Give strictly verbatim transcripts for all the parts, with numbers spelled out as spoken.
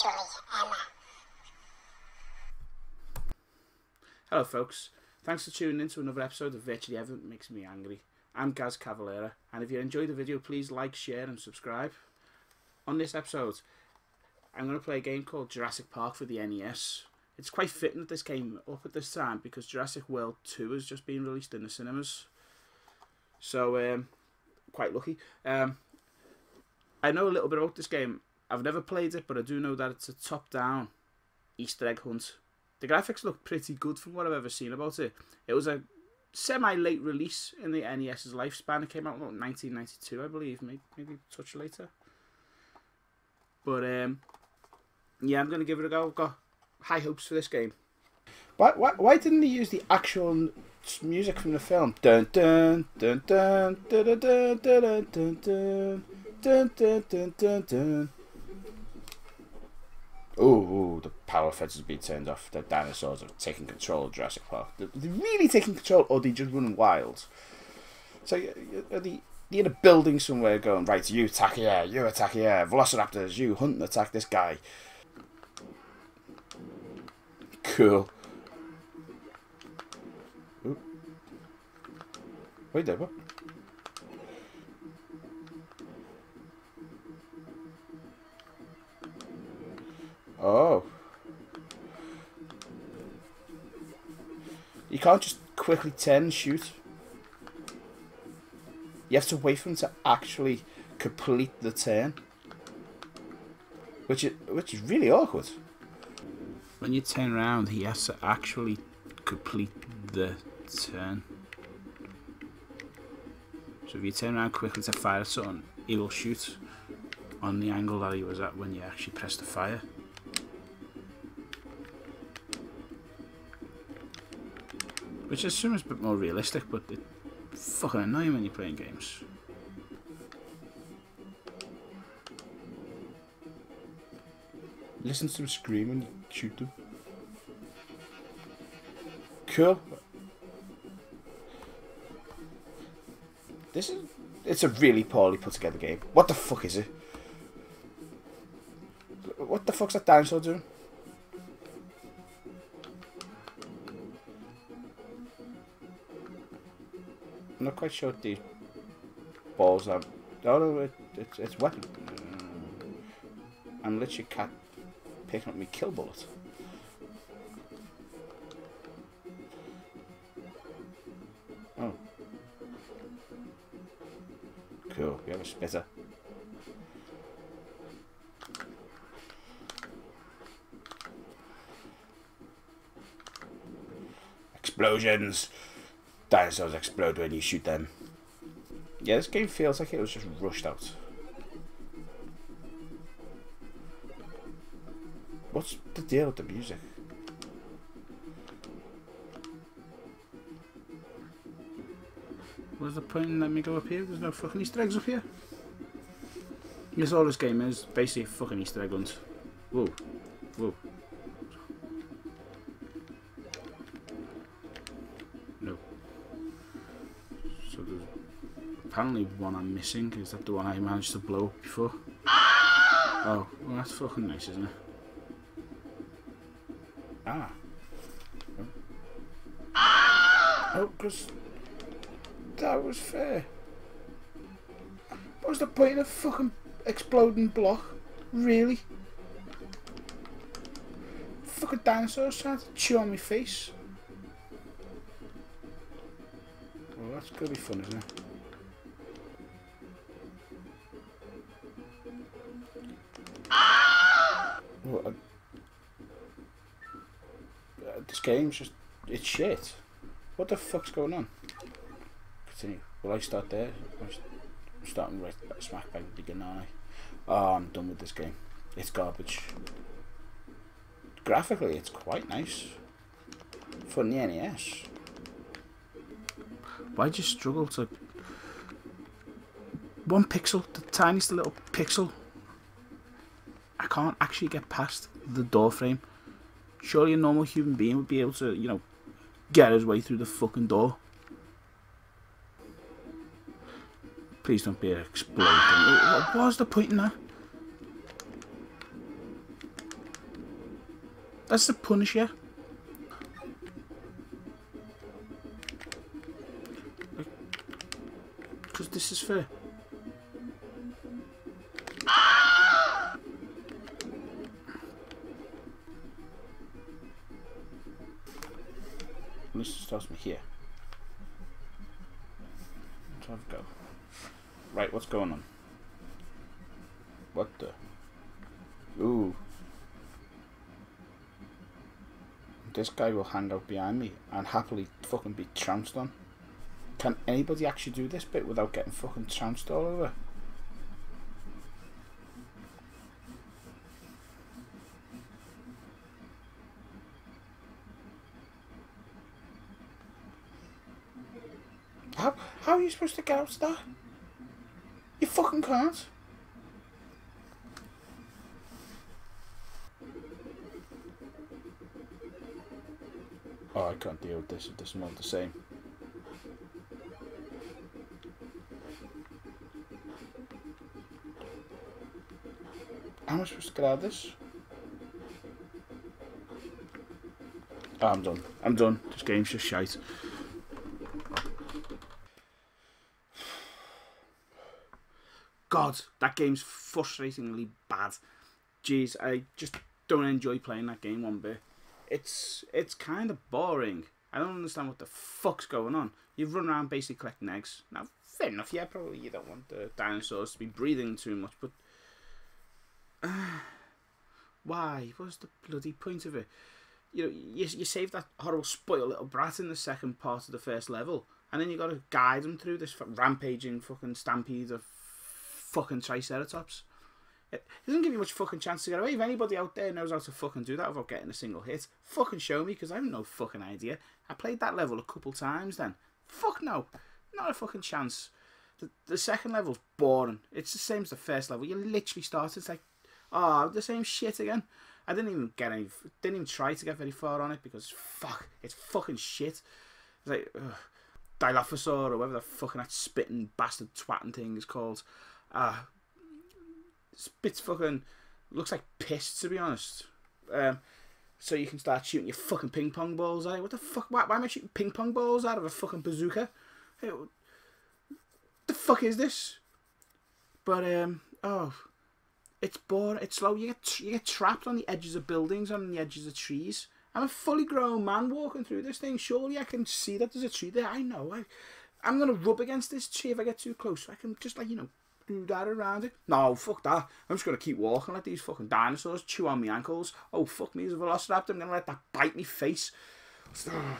Virtually Emma. Hello folks, thanks for tuning in to another episode of Virtually Emma, It Makes Me Angry. I'm Gaz Cavalera, and if you enjoyed the video, please like, share and subscribe. On this episode, I'm going to play a game called Jurassic Park for the N E S. It's quite fitting that this came up at this time because Jurassic World two has just been released in the cinemas. So, um, quite lucky. Um, I know a little bit about this game. I've never played it, but I do know that it's a top-down Easter egg hunt. The graphics look pretty good from what I've ever seen about it. It was a semi-late release in the NES's lifespan. It came out in nineteen ninety-two, I believe, maybe, maybe a touch later. But, um, yeah, I'm going to give it a go. I've got high hopes for this game. Why, why, why didn't they use the actual music from the film? Dun dun dun dun dun dun dun dun dun dun dun dun dun dun. Oh, the power fence has been turned off. The dinosaurs have taken control of Jurassic Park. They're really taking control, or they're just running wild. So are they, they're in a building somewhere going, right, you attack here, you attack here, Velociraptors, you hunt and attack this guy. Cool. Ooh. Wait there, what? Oh. You can't just quickly turn and shoot. You have to wait for him to actually complete the turn. Which is, which is really awkward. When you turn around, he has to actually complete the turn. So if you turn around quickly to fire at something, he will shoot on the angle that he was at when you actually press the fire. Which I assume is a bit more realistic, but it's fucking annoying when you're playing games. Listen to them scream when you shoot them. Cool. This is... it's a really poorly put together game. What the fuck is it? What the fuck's that dinosaur doing? I'm not quite sure what these balls are. No, no, it, it, it's weapon. I'm literally cat picking up my kill bullet. Oh. Cool, we have a spitter. Explosions! Dinosaurs explode when you shoot them. Yeah, this game feels like it was just rushed out. What's the deal with the music? What's the point in letting me go up here? There's no fucking Easter eggs up here. That's all this game is, basically a fucking Easter egg hunt. Whoa, whoa. Apparently one I'm missing, is that the one I managed to blow up before? Oh, well that's fucking nice, isn't it? Ah. Oh, because that was fair. What was the point of fucking exploding block? Really? Fucking dinosaurs trying to chew on my face. Well, that's gonna be fun, isn't it? Well, uh, this game's just, it's shit. What the fuck's going on? Continue. Will I start there? I'm starting right smack bang again, aren't I? Oh, I'm done with this game. It's garbage. Graphically, it's quite nice. For the N E S. Why'd you struggle to... One pixel, the tiniest little pixel. I can't actually get past the door frame. Surely a normal human being would be able to, you know, get his way through the fucking door. Please don't be an explosion. What was the point in that? That's the Punisher. Because this is fair. This starts from here. Let's have a go. Right, what's going on? What the? Ooh. This guy will hang out behind me and happily fucking be trounced on. Can anybody actually do this bit without getting fucking trounced all over? How, how are you supposed to get out of that? You fucking can't. Oh, I can't deal with this. It doesn't look the same. How am I supposed to get out of this? Oh, I'm done. I'm done. This game's just shite. God, that game's frustratingly bad. Jeez, I just don't enjoy playing that game one bit. It's it's kind of boring. I don't understand what the fuck's going on. You run around basically collecting eggs. Now, fair enough, yeah, probably you don't want the dinosaurs to be breathing too much, but... Uh, why? What's the bloody point of it? You know, you, you save that horrible spoiled little brat in the second part of the first level, and then you got to guide them through this rampaging fucking stampede of fucking Triceratops. It doesn't give you much fucking chance to get away. If anybody out there knows how to fucking do that without getting a single hit, fucking show me, because I have no fucking idea. I played that level a couple times then. Fuck no. Not a fucking chance. The, the second level's boring. It's the same as the first level. You literally start, it's like, oh, the same shit again. I didn't even get any, didn't even try to get very far on it, because fuck, it's fucking shit. It's like, ugh, Dilophosaur, or whatever the fucking that spitting bastard twatting thing is called. Ah. Uh, Spits fucking looks like piss, to be honest. Um, so you can start shooting your fucking ping pong balls at it. What the fuck? Why, why am I shooting ping pong balls out of a fucking bazooka? Hey, what the fuck is this? But um, oh, it's boring. It's slow. You get you get trapped on the edges of buildings, on the edges of trees. I'm a fully grown man walking through this thing. Surely I can see that there's a tree there. I know. I, I'm gonna rub against this tree if I get too close. So I can just, like, you know, do that around it. No, fuck that. I'm just going to keep walking, let these fucking dinosaurs chew on my ankles. Oh, fuck me, there's a Velociraptor. I'm going to let that bite me face. It's, uh,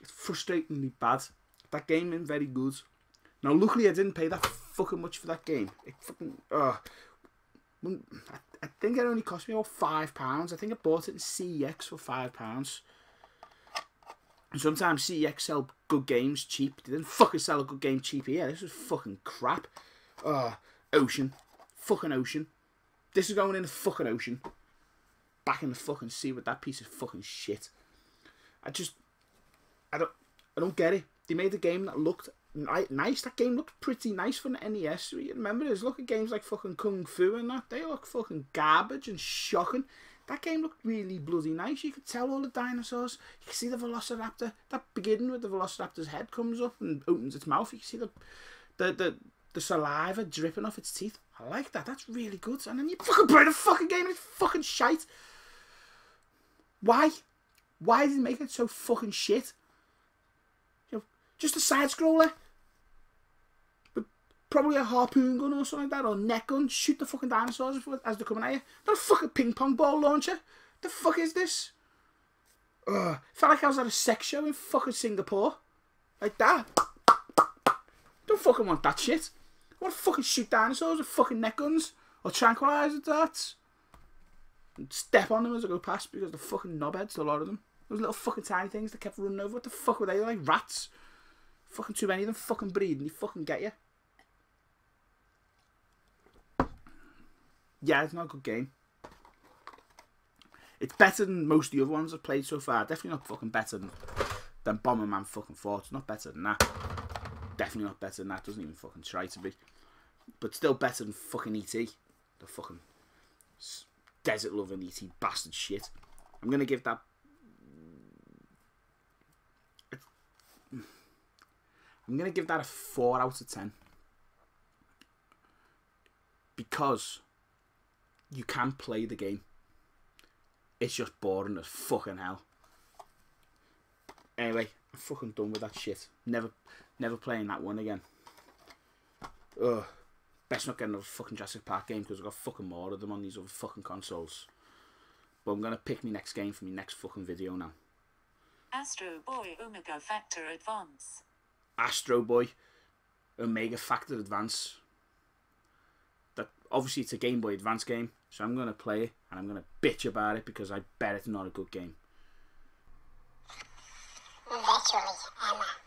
it's frustratingly bad. That game ain't very good. Now, luckily, I didn't pay that fucking much for that game. It fucking... Uh, I, I think it only cost me about five pounds. I think I bought it in C E X for five pounds. And sometimes C E X sell good games cheap. They didn't fucking sell a good game cheap here. This was fucking crap. Oh, ocean. Fucking ocean. This is going in the fucking ocean. Back in the fucking sea with that piece of fucking shit. I just... I don't... I don't get it. They made a game that looked ni nice. That game looked pretty nice for the N E S. Remember, there's look at games like fucking Kung Fu and that. They look fucking garbage and shocking. That game looked really bloody nice. You could tell all the dinosaurs. You could see the Velociraptor. That beginning with the Velociraptor's head comes up and opens its mouth. You can see the... The... the The saliva dripping off its teeth. I like that. That's really good. And then you fucking play the fucking game and it's fucking shite. Why? Why did they make it so fucking shit? You know, just a side-scroller. But probably a harpoon gun or something like that. Or net gun. Shoot the fucking dinosaurs as they're coming at you. Not a fucking ping-pong ball launcher. The fuck is this? Ugh. Felt like I was at a sex show in fucking Singapore. Like that. Don't fucking want that shit. I want to fucking shoot dinosaurs with fucking net guns or tranquilizer darts and step on them as I go past, because the fucking knobheads, a lot of them. Those little fucking tiny things that kept running over. What the fuck were they? They're like rats. Fucking too many of them fucking breed and they fucking get you. Yeah, it's not a good game. It's better than most of the other ones I've played so far. Definitely not fucking better than, than Bomberman fucking Forts. Not better than that. Definitely not better than that. Doesn't even fucking try to be. But still better than fucking E T. The fucking desert-loving E T bastard shit. I'm going to give that... I'm going to give that a four out of ten. Because you can play the game. It's just boring as fucking hell. Anyway, I'm fucking done with that shit. Never never playing that one again. Ugh. Best not get another fucking Jurassic Park game because I've got fucking more of them on these other fucking consoles. But I'm going to pick my next game for my next fucking video now. Astro Boy Omega Factor Advance. Astro Boy Omega Factor Advance. That, obviously it's a Game Boy Advance game, so I'm going to play it and I'm going to bitch about it because I bet it's not a good game. Virtually Emma.